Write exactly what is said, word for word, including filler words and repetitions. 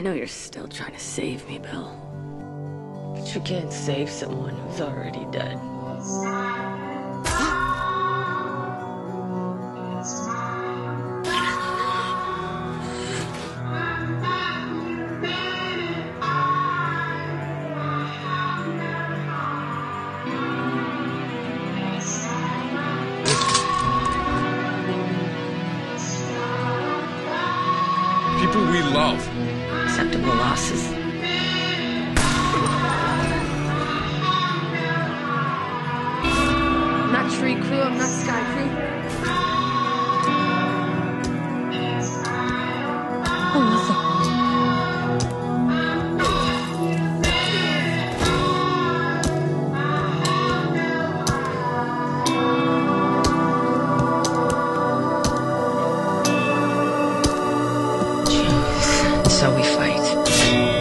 I know you're still trying to save me, Bill. But you can't save someone who's already dead. People we love. Acceptable losses. I'm not tree crew, I'm not sky crew. Oh, nothing. So we fight.